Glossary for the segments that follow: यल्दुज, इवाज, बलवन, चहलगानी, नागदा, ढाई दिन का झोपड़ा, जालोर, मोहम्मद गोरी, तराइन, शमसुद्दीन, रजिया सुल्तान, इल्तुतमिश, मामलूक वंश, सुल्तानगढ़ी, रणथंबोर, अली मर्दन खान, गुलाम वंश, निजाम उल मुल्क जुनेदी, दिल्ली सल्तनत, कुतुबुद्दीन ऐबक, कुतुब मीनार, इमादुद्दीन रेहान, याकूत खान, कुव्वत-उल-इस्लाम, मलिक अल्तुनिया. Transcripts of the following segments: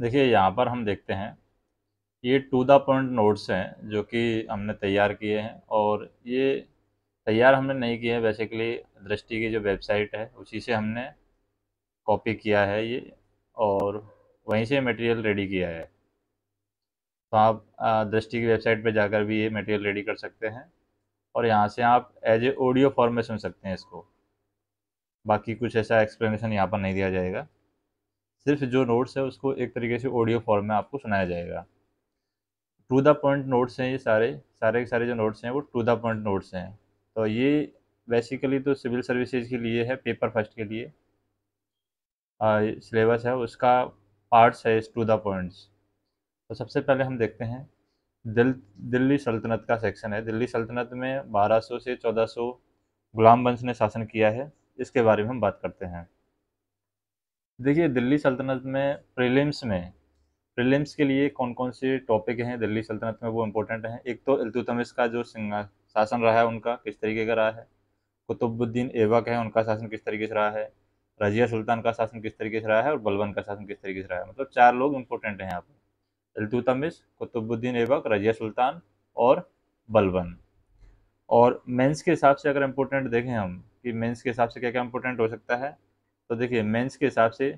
देखिए यहाँ पर हम देखते हैं ये टू द पॉइंट नोट्स हैं जो कि हमने तैयार किए हैं, और ये तैयार हमने नहीं किए हैं, बेसिकली दृष्टि की जो वेबसाइट है उसी से हमने कॉपी किया है ये और वहीं से मटेरियल रेडी किया है। तो आप दृष्टि की वेबसाइट पर जाकर भी ये मटेरियल रेडी कर सकते हैं और यहाँ से आप एज ए ऑडियो फॉर्म में सुन सकते हैं इसको। बाकी कुछ ऐसा एक्सप्लेनेशन यहाँ पर नहीं दिया जाएगा, सिर्फ जो नोट्स है उसको एक तरीके से ऑडियो फॉर्म में आपको सुनाया जाएगा। टू द पॉइंट नोट्स हैं ये सारे जो नोट्स हैं वो टू द पॉइंट नोट्स हैं। तो ये बेसिकली तो सिविल सर्विसेज के लिए है, पेपर फर्स्ट के लिए सिलेबस है उसका पार्ट्स है इस टू द पॉइंट्स। तो सबसे पहले हम देखते हैं दिल्ली सल्तनत का सेक्शन है। दिल्ली सल्तनत में 1200 से 1400 गुलाम वंश ने शासन किया है, इसके बारे में हम बात करते हैं। देखिए दिल्ली सल्तनत में प्रीलिम्स के लिए कौन कौन से टॉपिक हैं दिल्ली सल्तनत में, वो इम्पोर्टेंट हैं। एक तो इल्तुतमिश का जो शासन रहा है उनका किस तरीके का रहा है, कुतुबुद्दीन ऐबक है उनका शासन किस तरीके से रहा है, रजिया सुल्तान का शासन किस तरीके से रहा है और बलवन का शासन किस तरीके से रहा है। मतलब चार लोग इम्पोर्टेंट हैं यहाँ पर, इल्तुतमिश, कुतुबुद्दीन ऐबक, रजिया सुल्तान और बलवन। और मेंस के हिसाब से अगर इम्पोर्टेंट देखें हम कि मेंस के हिसाब से क्या क्या इम्पोर्टेंट हो सकता है, तो देखिए मेंस के हिसाब से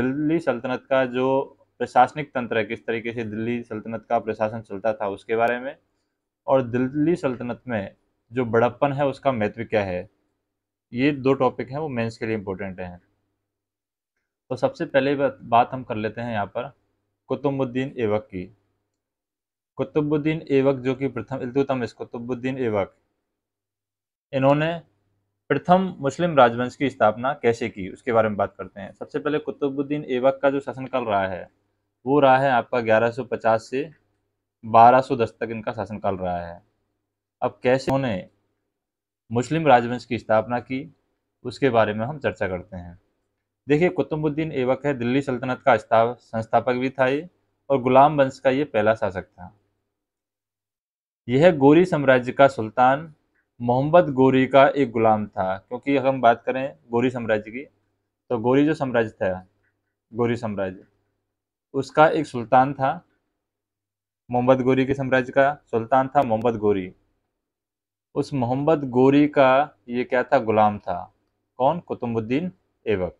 दिल्ली सल्तनत का जो प्रशासनिक तंत्र है, किस तरीके से दिल्ली सल्तनत का प्रशासन चलता था उसके बारे में, और दिल्ली सल्तनत में जो बड़प्पन है उसका महत्व क्या है, ये दो टॉपिक हैं वो मेंस के लिए इम्पोर्टेंट हैं। तो सबसे पहले बात हम कर लेते हैं यहाँ पर कुतुबुद्दीन ऐबक की। कुतुबुद्दीन ऐबक जो कि प्रथम इल्तुतमिश कुतुबुद्दीन ऐबक, इन्होंने प्रथम मुस्लिम राजवंश की स्थापना कैसे की उसके बारे में बात करते हैं। सबसे पहले कुतुबुद्दीन ऐबक का जो शासनकाल रहा है वो रहा है आपका 1150 से 1210 तक इनका शासनकाल रहा है। अब कैसे उन्होंने मुस्लिम राजवंश की स्थापना की उसके बारे में हम चर्चा करते हैं। देखिए कुतुबुद्दीन ऐबक है दिल्ली सल्तनत का संस्थापक भी था ये, और गुलाम वंश का ये पहला शासक था। यह गोरी साम्राज्य का सुल्तान मोहम्मद गोरी का एक गुलाम था, क्योंकि अगर हम बात करें गोरी साम्राज्य की तो गोरी जो साम्राज्य था, गोरी साम्राज्य उसका एक सुल्तान था, मोहम्मद गोरी के साम्राज्य का सुल्तान था मोहम्मद गोरी। उस मोहम्मद गोरी का ये क्या था, गुलाम था। कौन? कुतुबुद्दीन ऐबक।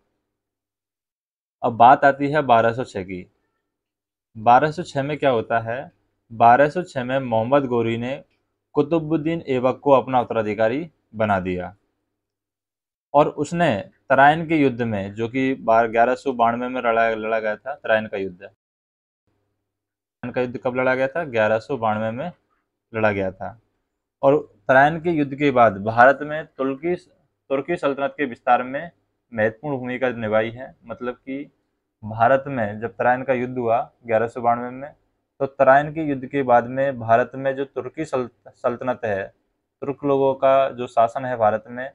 अब बात आती है 1206 की। 1206 में क्या होता है, 1206 में मोहम्मद गोरी ने कुतुबुद्दीन ऐबक को अपना उत्तराधिकारी बना दिया और उसने तराइन के युद्ध में जो कि 1192 में लड़ा गया था, तराइन का युद्ध। तराइन का युद्ध कब लड़ा गया था? 1192 में लड़ा गया था। और तराइन के युद्ध के बाद भारत में तुर्की सल्तनत के विस्तार में महत्वपूर्ण भूमिका निभाई है। मतलब कि भारत में जब तराइन का युद्ध हुआ 1192 में, तो तराइन के युद्ध के बाद में भारत में जो तुर्की सल्तनत है, तुर्क लोगों का जो शासन है भारत में,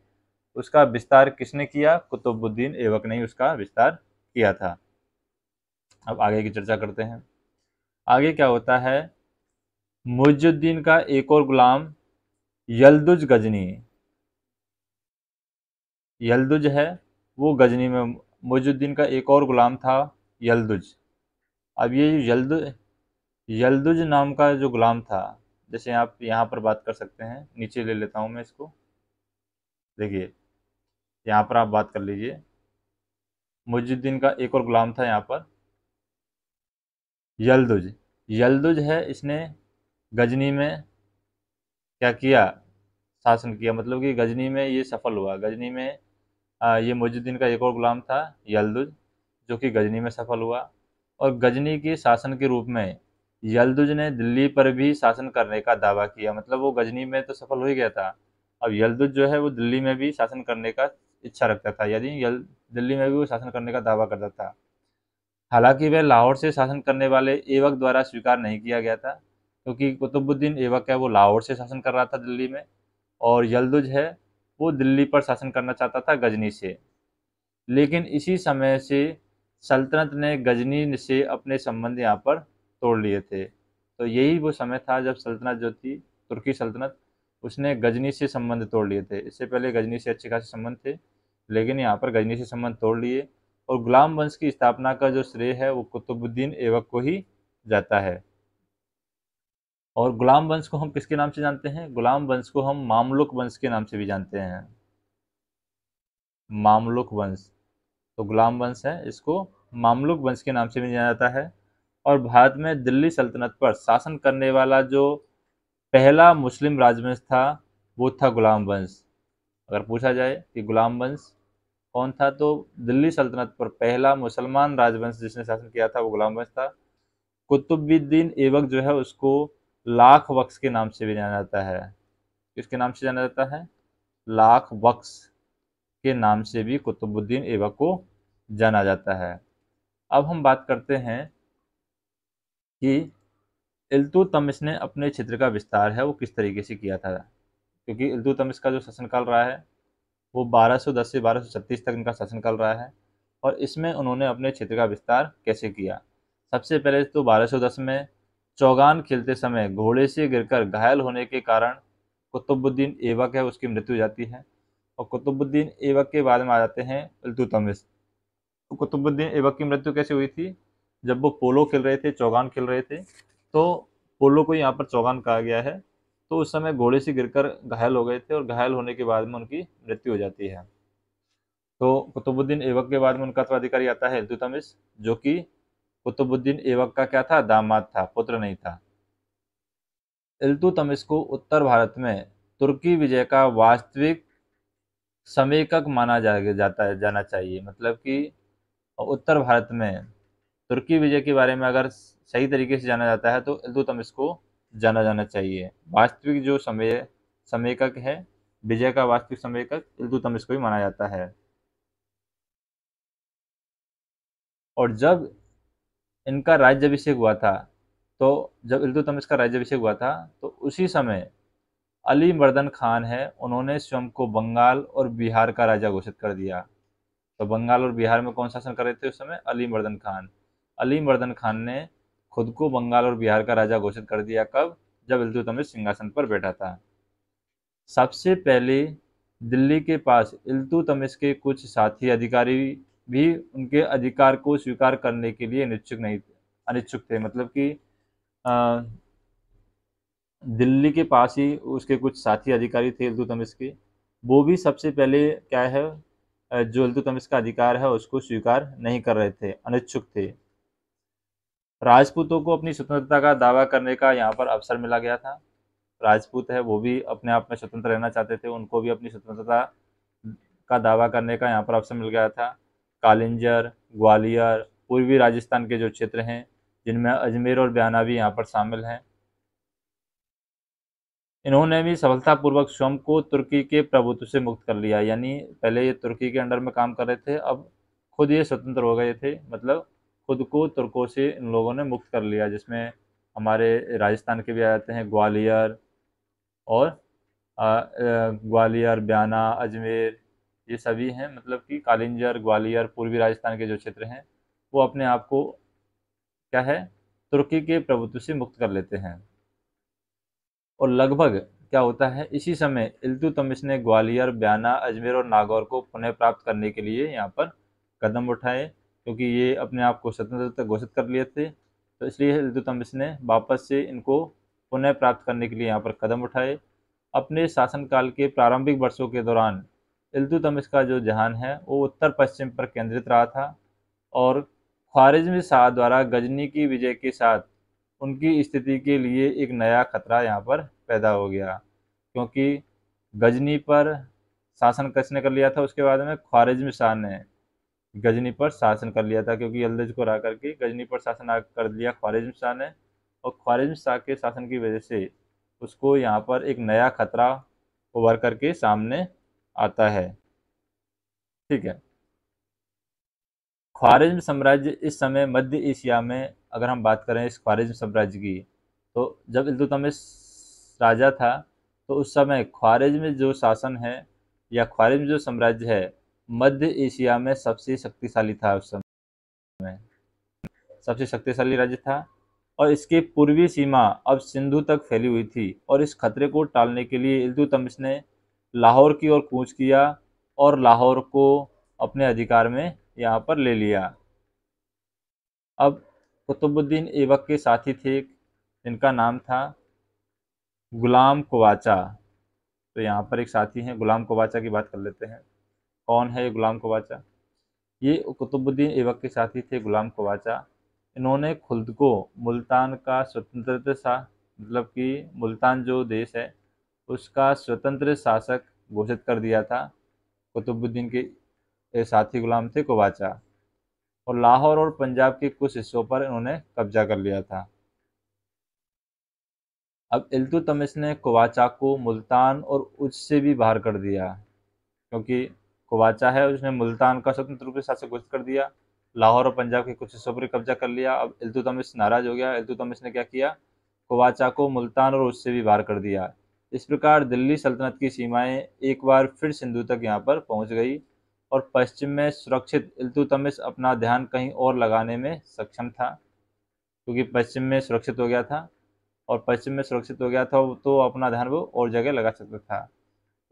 उसका विस्तार किसने किया? कुतुबुद्दीन ऐबक ने उसका विस्तार किया था। अब आगे की चर्चा करते हैं। आगे क्या होता है, मुइजुद्दीन का एक और गुलाम यल्दुज गजनी, यल्दुज है वो गजनी में, मुइजुद्दीन का एक और गुलाम था यल्दुज। अब ये यल्दुज नाम का जो गुलाम था, जैसे आप यहाँ पर बात कर सकते हैं, नीचे ले लेता हूँ मैं इसको, देखिए यहाँ पर आप बात कर लीजिए। मुइजुद्दीन का एक और गुलाम था यहाँ पर यल्दुज है, इसने गजनी में क्या किया, शासन किया। मतलब कि गजनी में ये सफल हुआ, गजनी में ये मुइजुद्दीन का एक और गुलाम था यल्दुज जो कि गजनी में सफल हुआ, और गजनी के शासन के रूप में यल्दुज ने दिल्ली पर भी शासन करने का दावा किया। मतलब वो गजनी में तो सफल हो ही गया था, अब यल्दुज जो है वो दिल्ली में भी शासन करने का इच्छा रखता था, यानी दिल्ली में भी वो शासन करने का दावा करता था। हालांकि वह लाहौर से शासन करने वाले ऐबक द्वारा स्वीकार नहीं किया गया था, क्योंकि कुतुबुद्दीन ऐबक है वो लाहौर से शासन कर रहा था दिल्ली में, और यल्दुज है वो दिल्ली पर शासन करना चाहता था गजनी से। लेकिन इसी समय से सल्तनत ने गजनी से अपने संबंध यहाँ पर तोड़ लिए थे। तो यही वो समय था जब सल्तनत जो थी तुर्की सल्तनत, उसने गजनी से संबंध तोड़ लिए थे। इससे पहले गजनी से अच्छे खासे संबंध थे, लेकिन यहाँ पर गजनी से संबंध तोड़ लिए और गुलाम वंश की स्थापना का जो श्रेय है वो कुतुबुद्दीन ऐबक को ही जाता है। और गुलाम वंश को हम किसके नाम से जानते हैं? गुलाम वंश को हम मामलूक वंश के नाम से भी जानते हैं, मामलूक वंश। तो गुलाम वंश है, इसको मामलूक वंश के नाम से भी जाना जाता है। और भारत में दिल्ली सल्तनत पर शासन करने वाला जो पहला मुस्लिम राजवंश था वो था गुलाम वंश। अगर पूछा जाए कि गुलाम वंश कौन था, तो दिल्ली सल्तनत पर पहला मुसलमान राजवंश जिसने शासन किया था वो गुलाम वंश था। कुतुबुद्दीन ऐबक जो है उसको लाख वक्स के नाम से भी जाना जाता है। किसके नाम से जाना जाता है? लाख वक्स के नाम से भी कुतुबुद्दीन ऐबक को जाना जाता है। अब हम बात करते हैं कि इल्तुतमिश ने अपने क्षेत्र का विस्तार है वो किस तरीके से किया था, क्योंकि इल्तुतमिश का जो शासनकाल रहा है वो 1210 से 1236 तक इनका शासनकाल रहा है। और इसमें उन्होंने अपने क्षेत्र का विस्तार कैसे किया? सबसे पहले तो 1210 में चौगान खेलते समय घोड़े से गिरकर घायल होने के कारण कुतुबुद्दीन ऐबक है उसकी मृत्यु हो जाती है। और कुतुबुद्दीन ऐबक के बाद में आ जाते हैं इल्तुतमिश। कुतुबुद्दीन ऐबक की मृत्यु कैसे हुई थी? जब वो पोलो खेल रहे थे, चौगान खेल रहे थे, तो पोलो को यहाँ पर चौगान कहा गया है, तो उस समय घोड़े से गिरकर घायल हो गए थे और घायल होने के बाद में उनकी मृत्यु हो जाती है। तो कुतुबुद्दीन ऐबक के बाद में उनका उत्तराधिकारी आता है इल्तुतमिश, जो कि कुतुबुद्दीन ऐबक का क्या था? दामाद था, पुत्र नहीं था। इल्तुतमिश को उत्तर भारत में तुर्की विजय का वास्तविक समेकक माना जाना चाहिए। मतलब कि उत्तर भारत में तुर्की विजय के बारे में अगर सही तरीके से जाना जाता है तो इल्तुतमिश को जाना चाहिए। वास्तविक जो समेकक है, विजय का वास्तविक समेकक इल्तुतमिश को ही माना जाता है। और जब इनका राज्याभिषेक हुआ था, तो जब इल्तुतमिश का राज्याभिषेक हुआ था तो उसी समय अली मर्दन खान है उन्होंने स्वयं को बंगाल और बिहार का राजा घोषित कर दिया। तो बंगाल और बिहार में कौन शासन कर रहे थे उस समय? अली मर्दन खान। अली मर्दन खान ने खुद को बंगाल और बिहार का राजा घोषित कर दिया। कब? जब इल्तुतमिश सिंहासन पर बैठा था। सबसे पहले दिल्ली के पास इल्तुतमिश के कुछ साथी अधिकारी भी उनके अधिकार को स्वीकार करने के लिए अनिच्छुक थे। मतलब कि दिल्ली के पास ही उसके कुछ साथी अधिकारी थे इल्तुतमिश के, वो भी सबसे पहले क्या है, जो इल्तुतमिश का अधिकार है उसको स्वीकार नहीं कर रहे थे, अनिच्छुक थे। राजपूतों को अपनी स्वतंत्रता का दावा करने का यहाँ पर अवसर मिला गया था। राजपूत है वो भी अपने आप में स्वतंत्र रहना चाहते थे, उनको भी अपनी स्वतंत्रता का दावा करने का यहाँ पर अवसर मिल गया था। कालिंजर, ग्वालियर, पूर्वी राजस्थान के जो क्षेत्र हैं जिनमें अजमेर और बयाना भी यहाँ पर शामिल हैं, इन्होंने भी सफलतापूर्वक स्वयं को तुर्की के प्रभुत्व से मुक्त कर लिया। यानी पहले ये तुर्की के अंडर में काम कर रहे थे, अब खुद ये स्वतंत्र हो गए थे। मतलब खुद को तुर्कों से इन लोगों ने मुक्त कर लिया, जिसमें हमारे राजस्थान के भी आ जाते हैं ग्वालियर और ग्वालियर, बयाना, अजमेर, ये सभी हैं। मतलब कि कालिंजर, ग्वालियर, पूर्वी राजस्थान के जो क्षेत्र हैं वो अपने आप को क्या है, तुर्की के प्रभुत्व से मुक्त कर लेते हैं। और लगभग क्या होता है, इसी समय इल्तुतमिश ने ग्वालियर, बयाना, अजमेर और नागौर को पुनः प्राप्त करने के लिए यहाँ पर कदम उठाए, क्योंकि ये अपने आप को स्वतंत्रता घोषित कर लिए थे। तो इसलिए इल्तुतमिश ने वापस से इनको पुनः प्राप्त करने के लिए यहाँ पर कदम उठाए। अपने शासनकाल के प्रारंभिक वर्षों के दौरान इल्तुतमिश का जो ध्यान है वो उत्तर पश्चिम पर केंद्रित रहा था। और ख्वारिज़्म शाह द्वारा गजनी की विजय के साथ उनकी स्थिति के लिए एक नया खतरा यहाँ पर पैदा हो गया, क्योंकि गजनी पर शासन किसने कर लिया था? उसके बाद में ख्वारिज़्म शाह ने गजनी पर शासन कर लिया था, क्योंकि यल्दुज को हरा करके गजनी पर शासन कर दिया ख्वारिज़्म शाह ने। और ख्वारिज़्म शाह के शासन की वजह से उसको यहाँ पर एक नया खतरा उभर करके सामने आता है। ठीक है, ख्वारिज़्म साम्राज्य इस समय मध्य एशिया में, अगर हम बात करें इस ख्वारिज़्म साम्राज्य की, तो जब इल्तुतमिश राजा था तो उस समय ख्वारिज़्म जो शासन है या ख्वारिज़्म जो साम्राज्य है मध्य एशिया में सबसे शक्तिशाली था। उस समय सबसे शक्तिशाली राज्य था और इसके पूर्वी सीमा अब सिंधु तक फैली हुई थी। और इस खतरे को टालने के लिए इल्तुतमिश ने लाहौर की ओर कूच किया और लाहौर को अपने अधिकार में यहाँ पर ले लिया। अब कुतुबुद्दीन ऐबक के साथी थे, इनका नाम था गुलाम कुबाचा। तो यहाँ पर एक साथी हैं, गुलाम कुबाचा की बात कर लेते हैं। कौन है ये गुलाम कुबाचा? ये कुतुबुद्दीन ऐबक के साथी थे गुलाम कुबाचा। इन्होंने खुद को मुल्तान का स्वतंत्र शासक, मतलब कि मुल्तान जो देश है उसका स्वतंत्र शासक घोषित कर दिया था। कुतुबुद्दीन के साथी गुलाम थे कुबाचा, और लाहौर और पंजाब के कुछ हिस्सों पर इन्होंने कब्जा कर लिया था। अब इल्तुतमिश ने कुबाचा को मुल्तान और उससे भी बाहर कर दिया, क्योंकि कुबाचा है उसने मुल्तान का स्वतंत्र रूप से शासक घोषित कर दिया, लाहौर और पंजाब के कुछ हिस्सों पर कब्जा कर लिया। अब इल्तुतमिश नाराज हो गया। इल्तुतमिश ने क्या किया? कुबाचा को मुल्तान और उससे भी बाहर कर दिया। इस प्रकार दिल्ली सल्तनत की सीमाएं एक बार फिर सिंधु तक यहाँ पर पहुँच गई, और पश्चिम में सुरक्षित इल्तुतमिश अपना ध्यान कहीं और लगाने में सक्षम था, क्योंकि पश्चिम में सुरक्षित हो गया था, और पश्चिम में सुरक्षित हो गया था तो अपना ध्यान वो और जगह लगा सकता था।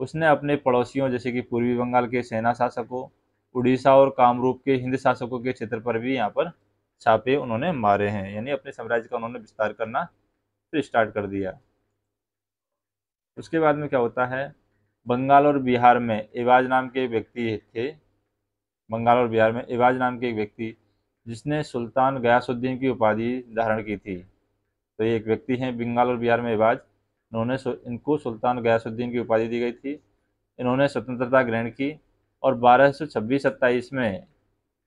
उसने अपने पड़ोसियों जैसे कि पूर्वी बंगाल के सेना शासकों, उड़ीसा और कामरूप के हिंद शासकों के क्षेत्र पर भी यहाँ पर छापे उन्होंने मारे हैं, यानी अपने साम्राज्य का उन्होंने विस्तार करना फिर स्टार्ट कर दिया। उसके बाद में क्या होता है, बंगाल और बिहार में इवाज नाम के एक व्यक्ति थे, बंगाल और बिहार में इवाज नाम के एक व्यक्ति जिसने सुल्तान गयासुद्दीन की उपाधि धारण की थी। तो ये एक व्यक्ति हैं बंगाल और बिहार में इवाज, इन्होंने इनको सुल्तान गयासुद्दीन की उपाधि दी गई थी। इन्होंने स्वतंत्रता ग्रहण की और 1226-27 में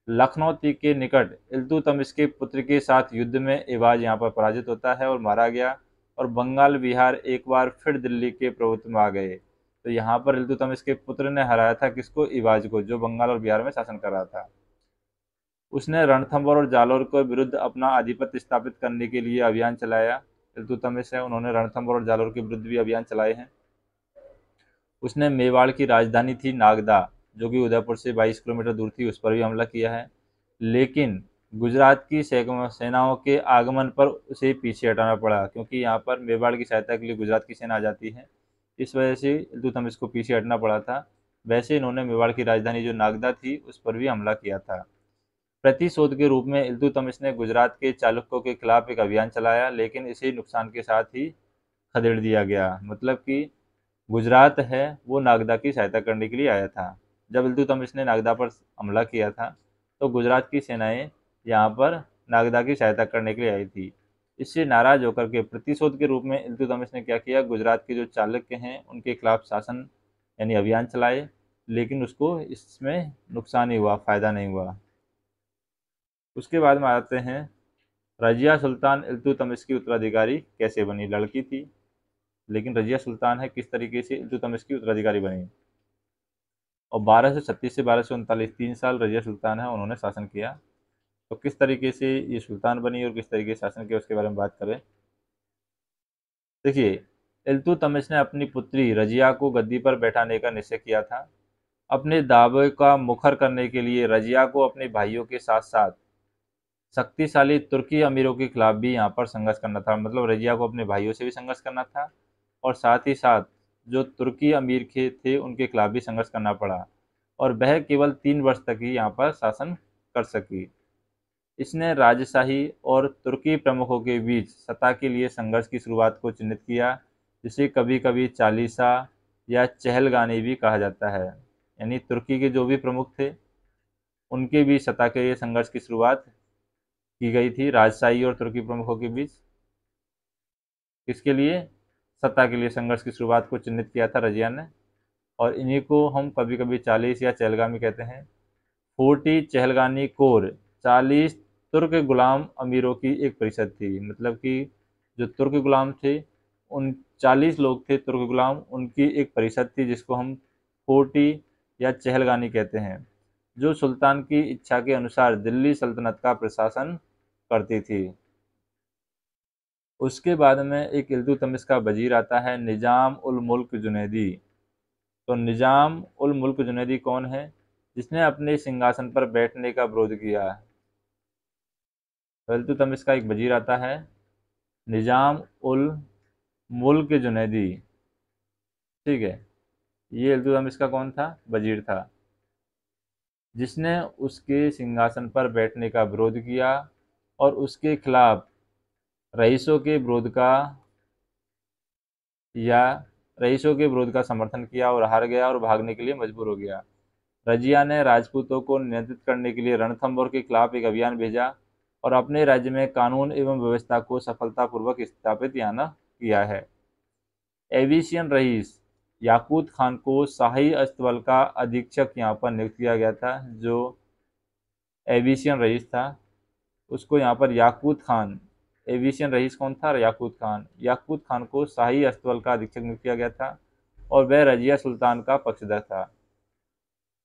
लखनऊ के निकट इल्तुतमिश के पुत्र के साथ युद्ध में इवाज यहाँ पर पराजित होता है और मारा गया, और बंगाल बिहार एक बार फिर दिल्ली के प्रभुत्व में आ गए। तो यहाँ पर इल्तुतमिश के पुत्र ने हराया था किसको? इवाज को, जो बंगाल और बिहार में शासन कर रहा था। उसने रणथंबोर और जालोर के विरुद्ध अपना आधिपत्य स्थापित करने के लिए अभियान चलाया। इल्तुतमिश है, उन्होंने रणथंबोर और जालोर के विरुद्ध भी अभियान चलाए हैं। उसने मेवाड़ की राजधानी थी नागदा, जो कि उदयपुर से 22 किलोमीटर दूर थी, उस पर भी हमला किया है, लेकिन गुजरात की सेनाओं के आगमन पर उसे पीछे हटाना पड़ा, क्योंकि यहाँ पर मेवाड़ की सहायता के लिए गुजरात की सेना आ जाती है। इस वजह से इल्तुतमिश को पीछे हटना पड़ा था। वैसे इन्होंने मेवाड़ की राजधानी जो नागदा थी उस पर भी हमला किया था। प्रतिशोध के रूप में इल्तुतमिश ने गुजरात के चालुक्यों के खिलाफ एक अभियान चलाया, लेकिन इसे नुकसान के साथ ही खदेड़ दिया गया। मतलब कि गुजरात है वो नागदा की सहायता करने के लिए आया था। जब इल्तुतमिश ने नागदा पर हमला किया था तो गुजरात की सेनाएं यहाँ पर नागदा की सहायता करने के लिए आई थी। इससे नाराज होकर के प्रतिशोध के रूप में इल्तुतमिश ने क्या किया, गुजरात के जो चालुक्य हैं उनके खिलाफ शासन यानी अभियान चलाए, लेकिन उसको इसमें नुकसान ही हुआ, फ़ायदा नहीं हुआ। उसके बाद में आते हैं रजिया सुल्तान इल्तुतमिश की उत्तराधिकारी कैसे बनी। लड़की थी, लेकिन रजिया सुल्तान है, किस तरीके से इल्तुतमिश की उत्तराधिकारी बनी। और 1236 से 1239 3 साल रजिया सुल्तान है, उन्होंने शासन किया। तो किस तरीके से ये सुल्तान बनी और किस तरीके से शासन किया उसके बारे में बात करें। देखिए, इल्तुतमिश ने अपनी पुत्री रजिया को गद्दी पर बैठाने का निश्चय किया था। अपने दावे का मुखर करने के लिए रजिया को अपने भाइयों के साथ साथ शक्तिशाली तुर्की अमीरों के खिलाफ भी यहाँ पर संघर्ष करना था। मतलब रजिया को अपने भाइयों से भी संघर्ष करना था, और साथ ही साथ जो तुर्की अमीर थे उनके खिलाफ भी संघर्ष करना पड़ा, और वह केवल 3 वर्ष तक ही यहाँ पर शासन कर सकी। इसने राजशाही और तुर्की प्रमुखों के बीच सत्ता के लिए संघर्ष की शुरुआत को चिन्हित किया, जिसे कभी कभी चालीसा या चहलगानी भी कहा जाता है। यानी तुर्की के जो भी प्रमुख थे उनके बीच सत्ता के लिए संघर्ष की शुरुआत की गई थी, राजशाही और तुर्की प्रमुखों के बीच। इसके लिए सत्ता के लिए संघर्ष की शुरुआत को चिन्हित किया था रजिया ने, और इन्हीं को हम कभी कभी 40 या चहलगामी कहते हैं। 40 चहलगानी कोर 40 तुर्क गुलाम अमीरों की एक परिषद थी। मतलब कि जो तुर्क गुलाम थे उन 40 लोग थे तुर्क गुलाम, उनकी एक परिषद थी जिसको हम 40 या चहलगानी कहते हैं, जो सुल्तान की इच्छा के अनुसार दिल्ली सल्तनत का प्रशासन करती थी। उसके बाद में एक इल्तुतमिश का वजीर आता है निजाम उल मुल्क जुनेदी। तो निजाम उल मुल्क जुनेदी कौन है? जिसने अपने सिंहासन पर बैठने का विरोध किया। इल्तुतमिश का एक वजीर आता है निजाम उल मुल्क जुनेदी, ठीक है। ये इल्तुतमिश का कौन था? वजीर था। जिसने उसके सिंहासन पर बैठने का विरोध किया और उसके खिलाफ रईसों के विरोध का समर्थन किया और हार गया और भागने के लिए मजबूर हो गया। रजिया ने राजपूतों को नियंत्रित करने के लिए रणथंबोर के खिलाफ एक अभियान भेजा और अपने राज्य में कानून एवं व्यवस्था को सफलतापूर्वक स्थापित याना किया है। एविशियन रईस याकूत खान को शाही अस्तबल का अधीक्षक यहाँ पर नियुक्त किया गया था। जो एविशियन रईस था उसको यहाँ पर याकूत खान, एविशियन रईस कौन था? याकूत खान को शाही अस्तबल का अधीक्षक नियुक्त किया गया था और वह रजिया सुल्तान का पक्षधर था।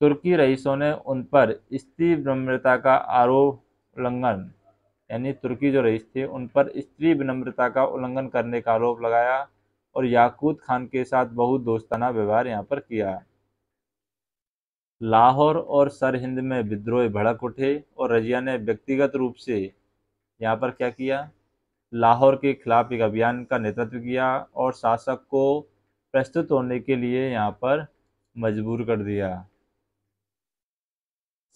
तुर्की रईसों ने उन पर स्त्री विनम्रता का आरोप उल्लंघन, यानी तुर्की जो रईस थे उन पर स्त्री विनम्रता का उल्लंघन करने का आरोप लगाया और याकूत खान के साथ बहुत दोस्ताना व्यवहार यहाँ पर किया। लाहौर और सरहिंद में विद्रोह भड़क उठे और रजिया ने व्यक्तिगत रूप से यहाँ पर क्या किया? लाहौर के खिलाफ एक अभियान का नेतृत्व किया और शासक को प्रस्तुत होने के लिए यहाँ पर मजबूर कर दिया।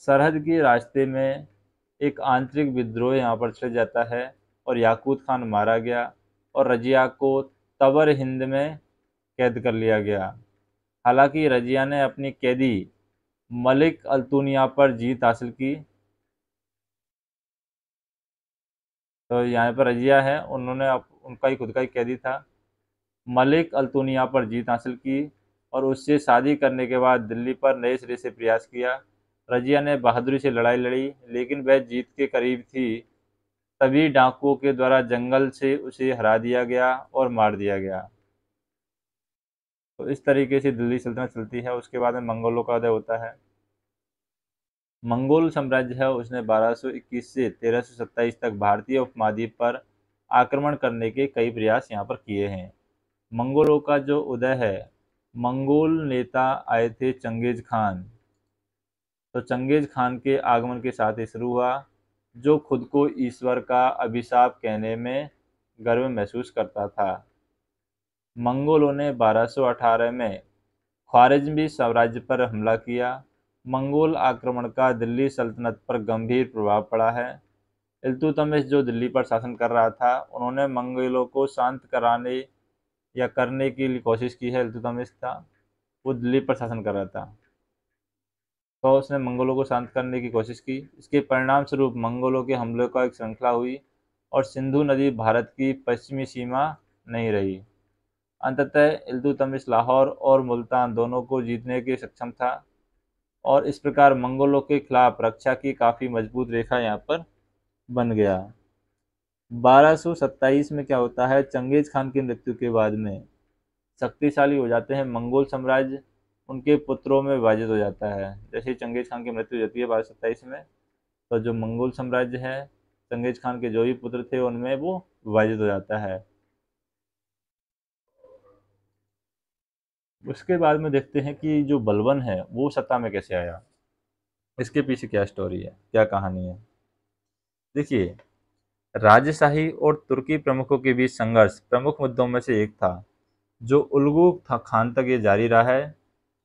सरहद के रास्ते में एक आंतरिक विद्रोह यहाँ पर छिड़ जाता है और याकूत खान मारा गया और रजिया को तबर हिंद में कैद कर लिया गया। हालांकि रजिया ने अपनी कैदी मलिक अल्तुनिया पर जीत हासिल की। तो यहाँ पर रजिया है, उनका ही खुद का ही कैदी था। मलिक अल्तुनिया पर जीत हासिल की और उससे शादी करने के बाद दिल्ली पर नए सिरे से प्रयास किया। रजिया ने बहादुरी से लड़ाई लड़ी लेकिन वह जीत के करीब थी तभी डाकुओं के द्वारा जंगल से उसे हरा दिया गया और मार दिया गया। तो इस तरीके से दिल्ली सल्तनत चलती है। उसके बाद में मंगोलों का उदय होता है। मंगोल साम्राज्य है उसने 1221 से 1327 तक भारतीय उपमहाद्वीप पर आक्रमण करने के कई प्रयास यहाँ पर किए हैं। मंगोलों का जो उदय है, मंगोल नेता आए थे चंगेज खान। तो चंगेज खान के आगमन के साथ ही शुरू हुआ, जो खुद को ईश्वर का अभिशाप कहने में गर्व महसूस करता था। मंगोलों ने 1218 में ख्वारिज़्म साम्राज्य पर हमला किया। मंगोल आक्रमण का दिल्ली सल्तनत पर गंभीर प्रभाव पड़ा है। इल्तुतमिश जो दिल्ली पर शासन कर रहा था उन्होंने मंगोलों को शांत कराने या करने की कोशिश की है। इल्तुतमिश था, वो दिल्ली पर शासन कर रहा था तो उसने मंगोलों को शांत करने की कोशिश की। इसके परिणाम स्वरूप मंगोलों के हमलों का एक श्रृंखला हुई और सिंधु नदी भारत की पश्चिमी सीमा नहीं रही। अंततः इल्तुतमिश लाहौर और मुल्तान दोनों को जीतने के सक्षम था और इस प्रकार मंगोलों के खिलाफ रक्षा की काफ़ी मजबूत रेखा यहाँ पर बन गया। 1227 में क्या होता है? चंगेज खान की मृत्यु के बाद में शक्तिशाली हो जाते हैं मंगोल साम्राज्य, उनके पुत्रों में विभाजित हो जाता है। जैसे चंगेज खान की मृत्यु हो जाती है 1227 में, तो जो मंगोल साम्राज्य है चंगेज खान के जो भी पुत्र थे उनमें वो विभाजित हो जाता है। उसके बाद में देखते हैं कि जो बलवन है वो सत्ता में कैसे आया, इसके पीछे क्या स्टोरी है, क्या कहानी है। देखिए, राजशाही और तुर्की प्रमुखों के बीच संघर्ष प्रमुख मुद्दों में से एक था जो उलगु खान तक ये जारी रहा है,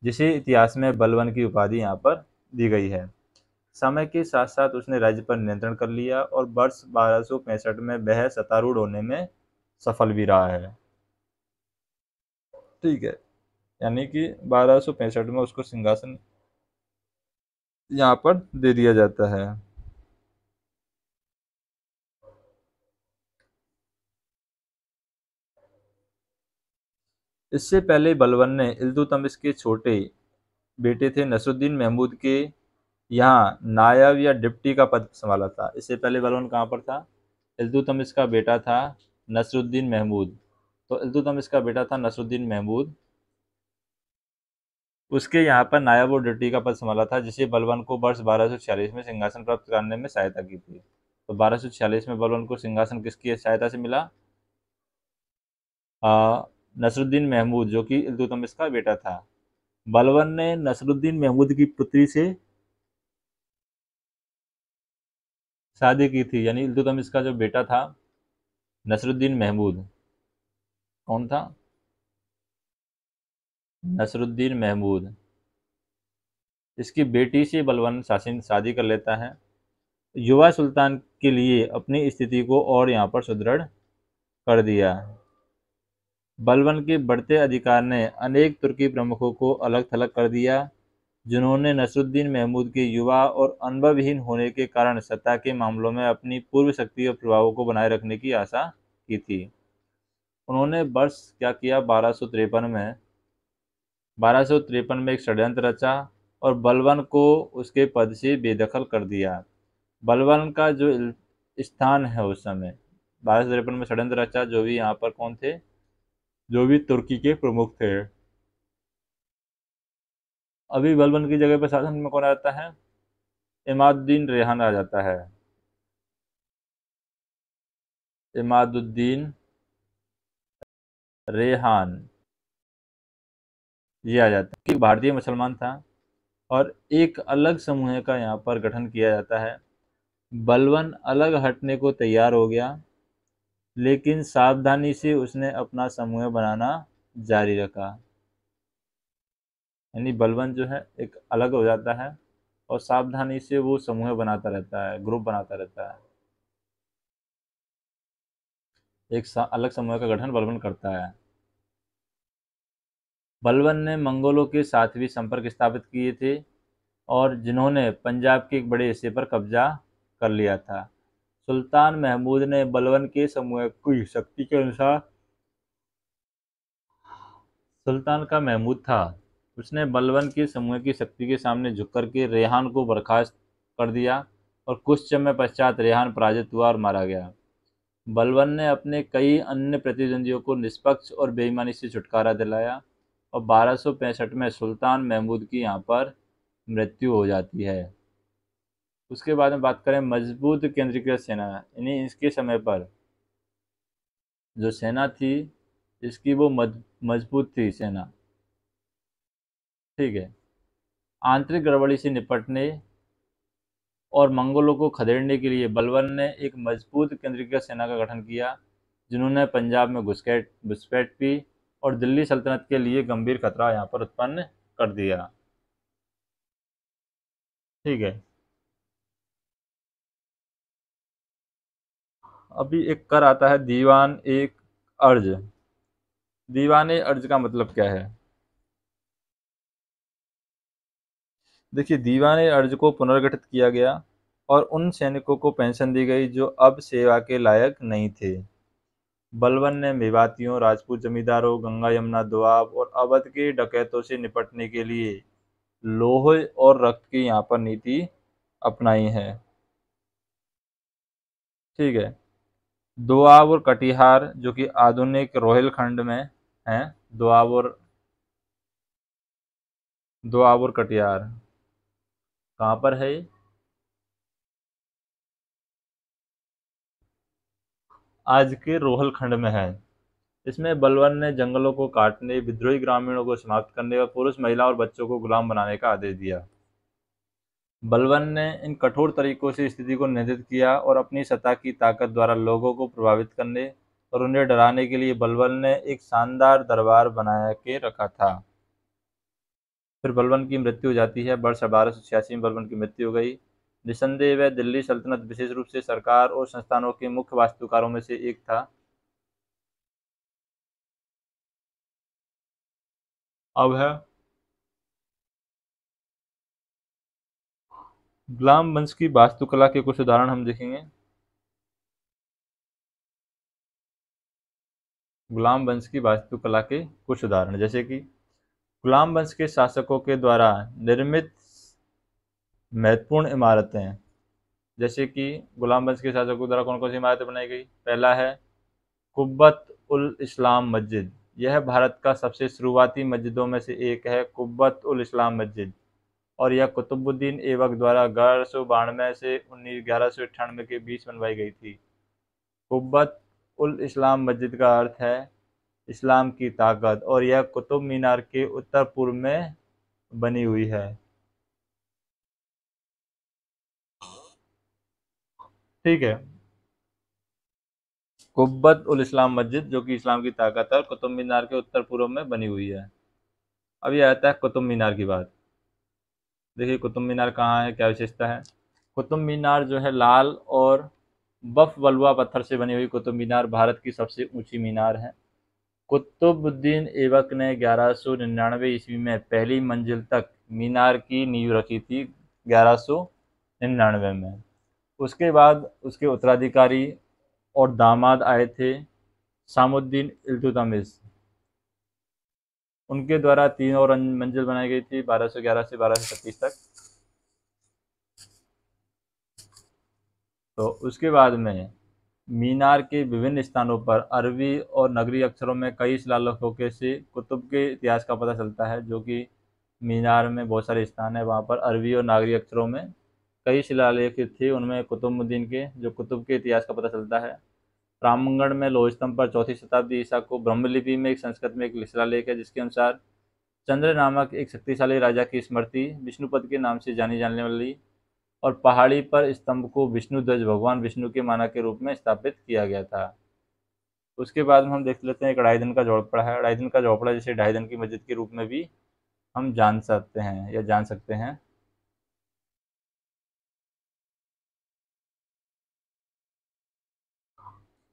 जिसे इतिहास में बलवन की उपाधि यहाँ पर दी गई है। समय के साथ साथ उसने राज्य पर नियंत्रण कर लिया और वर्ष 1265 में वह सत्तारूढ़ होने में सफल भी रहा है। ठीक है, यानी कि 1265 में उसको सिंहासन यहाँ पर दे दिया जाता है। इससे पहले बलवन ने इल्तुतमिश के छोटे बेटे थे नसरुद्दीन महमूद के यहाँ नायब या डिप्टी का पद संभाला था। इससे पहले बलवन कहाँ पर था? इल्तुतमिश का बेटा था नसरुद्दीन महमूद। तो इल्तुतमिश का बेटा था नसरुद्दीन महमूद, उसके यहाँ पर नायब और डिप्टी का पद संभाला था, जिसे बलवन को वर्ष 1246 में सिंहासन प्राप्त करने में सहायता की थी। तो 1246 में बलवन को सिंहासन किसकी सहायता से मिला? नसरुद्दीन महमूद, जो कि इल्तुतमिश का बेटा था। बलवन ने नसरुद्दीन महमूद की पुत्री से शादी की थी, यानी इल्तुतमिश का जो बेटा था नसरुद्दीन महमूद, कौन था? नसरुद्दीन महमूद। इसकी बेटी से बलवन शासन शादी कर लेता है। युवा सुल्तान के लिए अपनी स्थिति को और यहाँ पर सुदृढ़ कर दिया। बलवन के बढ़ते अधिकार ने अनेक तुर्की प्रमुखों को अलग थलग कर दिया, जिन्होंने नसरुद्दीन महमूद के युवा और अनुभवहीन होने के कारण सत्ता के मामलों में अपनी पूर्व शक्ति और प्रभावों को बनाए रखने की आशा की थी। उन्होंने वर्ष क्या किया 1253 में एक षड्यंत्र रचा और बलवन को उसके पद से बेदखल कर दिया। बलवन का जो स्थान है उस समय 1253 में षड्यंत्र रचा, जो भी यहाँ पर कौन थे, जो भी तुर्की के प्रमुख थे। अभी बलवन की जगह पर शासन में कौन आ जाता है, इमादुद्दीन रेहान आ जाता है। इमादुद्दीन रेहान ये आ जाता है कि भारतीय मुसलमान था और एक अलग समूह का यहाँ पर गठन किया जाता है। बलवन अलग हटने को तैयार हो गया, लेकिन सावधानी से उसने अपना समूह बनाना जारी रखा। यानी बलवन जो है एक अलग हो जाता है और सावधानी से वो समूह बनाता रहता है, ग्रुप बनाता रहता है। एक अलग समूह का गठन बलवन करता है। बलवन ने मंगोलों के साथ भी संपर्क स्थापित किए थे और जिन्होंने पंजाब के एक बड़े हिस्से पर कब्जा कर लिया था। सुल्तान महमूद ने बलवन के समूह की शक्ति के अनुसार, सुल्तान का महमूद था, उसने बलवन के समूह की शक्ति के सामने झुक करके रेहान को बर्खास्त कर दिया और कुछ समय पश्चात रेहान पराजित हुआ और मारा गया। बलवन ने अपने कई अन्य प्रतिद्वंदियों को निष्पक्ष और बेईमानी से छुटकारा दिलाया और 1265 में सुल्तान महमूद की यहाँ पर मृत्यु हो जाती है। उसके बाद में बात करें मजबूत केंद्रीकृत सेना, यानी इसके समय पर जो सेना थी इसकी वो मजबूत थी सेना, ठीक है। आंतरिक गड़बड़ी से निपटने और मंगोलों को खदेड़ने के लिए बलवन ने एक मजबूत केंद्रीकृत सेना का गठन किया, जिन्होंने पंजाब में घुसपैठ की और दिल्ली सल्तनत के लिए गंभीर खतरा यहाँ पर उत्पन्न कर दिया, ठीक है। अभी एक कर आता है दीवान एक अर्ज। दीवान अर्ज का मतलब क्या है? देखिए, दीवान अर्ज को पुनर्गठित किया गया और उन सैनिकों को पेंशन दी गई जो अब सेवा के लायक नहीं थे। बलवन ने मेवातियों, राजपूत जमींदारों, गंगा यमुना दोआब और अवध के डकैतों से निपटने के लिए लोहे और रक्त की यहाँ पर नीति अपनाई है, ठीक है। दोआब और कटिहार जो कि आधुनिक रोहिलखंड में हैं, दोआब और कटिहार कहाँ पर है? आज के रोहिलखंड में है। इसमें बलवन ने जंगलों को काटने, विद्रोही ग्रामीणों को समाप्त करने और पुरुष, महिला और बच्चों को गुलाम बनाने का आदेश दिया। बलवन ने इन कठोर तरीकों से स्थिति को नियंत्रित किया और अपनी सत्ता की ताकत द्वारा लोगों को प्रभावित करने और उन्हें डराने के लिए बलवन ने एक शानदार दरबार बना के रखा था। फिर बलवन की मृत्यु हो जाती है। वर्ष 1286 में बलवन की मृत्यु हो गई। निसंदेह वह दिल्ली सल्तनत विशेष रूप से सरकार और संस्थानों के मुख्य वास्तुकारों में से एक था। अब है गुलाम वंश की वास्तुकला के कुछ उदाहरण हम देखेंगे। गुलाम वंश की वास्तुकला के कुछ उदाहरण, जैसे कि गुलाम वंश के शासकों के द्वारा निर्मित महत्वपूर्ण इमारतें, जैसे कि गुलाम वंश के शासकों द्वारा कौन कौन सी इमारतें बनाई गई। पहला है कुव्वत-उल-इस्लाम मस्जिद। यह भारत का सबसे शुरुआती मस्जिदों में से एक है। कुव्वत-उल-इस्लाम मस्जिद और यह कुतुबुद्दीन ऐबक द्वारा 1192 से 1198 के बीच बनवाई गई थी। कुव्वत-उल-इस्लाम मस्जिद का अर्थ है इस्लाम की ताकत और यह कुतुब मीनार के उत्तर पूर्व में बनी हुई है, ठीक है। कुव्वत-उल-इस्लाम मस्जिद जो कि इस्लाम की ताकत है और कुतुब मीनार के उत्तर पूर्व में बनी हुई है। अब यह आता है कुतुब मीनार की बात। देखिए कुतुब मीनार कहाँ है, क्या विशेषता है। कुतुब मीनार जो है लाल और बफ बलुआ पत्थर से बनी हुई कुतुब मीनार भारत की सबसे ऊंची मीनार है। कुतुबुद्दीन ऐबक ने 1199 ईस्वी में पहली मंजिल तक मीनार की नींव रखी थी 1199 में। उसके बाद उसके उत्तराधिकारी और दामाद आए थे शामसुद्दीन इल्तुतमिश, उनके द्वारा 3 और मंजिल बनाई गई थी 1211 से 1236 तक। तो उसके बाद में मीनार के विभिन्न स्थानों पर अरबी और नगरी अक्षरों में कई शिलालेखों से कुतुब के इतिहास का पता चलता है, जो कि मीनार में बहुत सारे स्थान है वहाँ पर अरबी और नागरी अक्षरों में कई शिलालेख थे, उनमें कुतुबुद्दीन के जो कुतुब के इतिहास का पता चलता है। रामगढ़ में लोह स्तंभ पर 4वीं शताब्दी ईसा को ब्रह्मलिपि में एक संस्कृत में एक शिलालेख है, जिसके अनुसार चंद्र नामक एक शक्तिशाली राजा की स्मृति विष्णुपद के नाम से जानी जाने वाली और पहाड़ी पर स्तंभ को विष्णु ध्वज भगवान विष्णु के मानक के रूप में स्थापित किया गया था। उसके बाद में हम देख लेते हैं एक ढाई दिन का झोपड़ा है। ढाई दिन का झोपड़ा जिसे ढाई दिन की मस्जिद के रूप में भी हम जान सकते हैं या जान सकते हैं।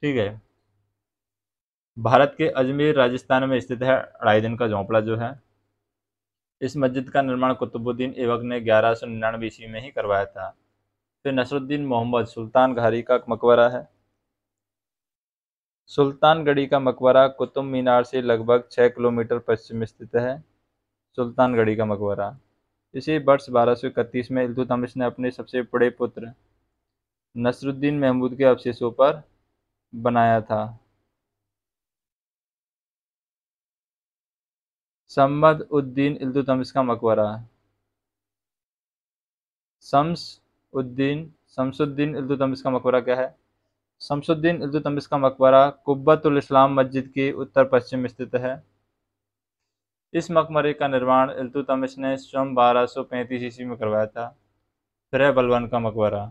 ठीक है, भारत के अजमेर राजस्थान में स्थित है ढाई दिन का झोपड़ा जो है। इस मस्जिद का निर्माण कुतुबुद्दीन ऐबक ने 1199 ईस्वी में ही करवाया था। फिर नसरुद्दीन महमूद सुल्तानगढ़ी का मकबरा है। सुल्तानगढ़ी का मकबरा कुतुब मीनार से लगभग 6 किलोमीटर पश्चिम स्थित है। सुल्तानगढ़ी का मकबरा इसी वर्ष 1231 में इल्तुतमिश ने अपने सबसे बड़े पुत्र नसरुद्दीन महमूद के अवशेषों पर बनाया था। शमसुद्दीन इल्तुतमिश का मकबरा। शमसुद्दीन इल्तुतमिश का मकबरा क्या है? शमसुद्दीन इल्तुतमिश का मकबरा कुव्वत-उल-इस्लाम मस्जिद के उत्तर पश्चिम स्थित है। इस मकबरे का निर्माण इल्तुतमिश ने स्वयं 1235 ईस्वी में करवाया था। फिर है बलवन का मकबरा।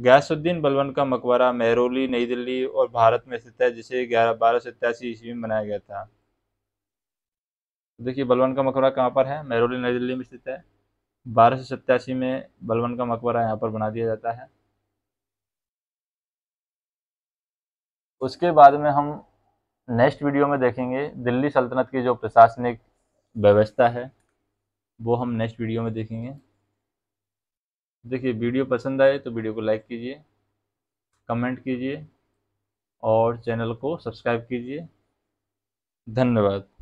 गयासुद्दीन बलवन का मकबरा महरौली, नई दिल्ली और भारत में स्थित है, जिसे 1283 ईस्वी में बनाया गया था। देखिए बलवन का मकबरा कहाँ पर है? महरौली, नई दिल्ली में स्थित है। 1287 में बलवन का मकबरा यहाँ पर बना दिया जाता है। उसके बाद में हम नेक्स्ट वीडियो में देखेंगे दिल्ली सल्तनत की जो प्रशासनिक व्यवस्था है वो हम नेक्स्ट वीडियो में देखेंगे। देखिए वीडियो पसंद आए तो वीडियो को लाइक कीजिए, कमेंट कीजिए और चैनल को सब्सक्राइब कीजिए। धन्यवाद।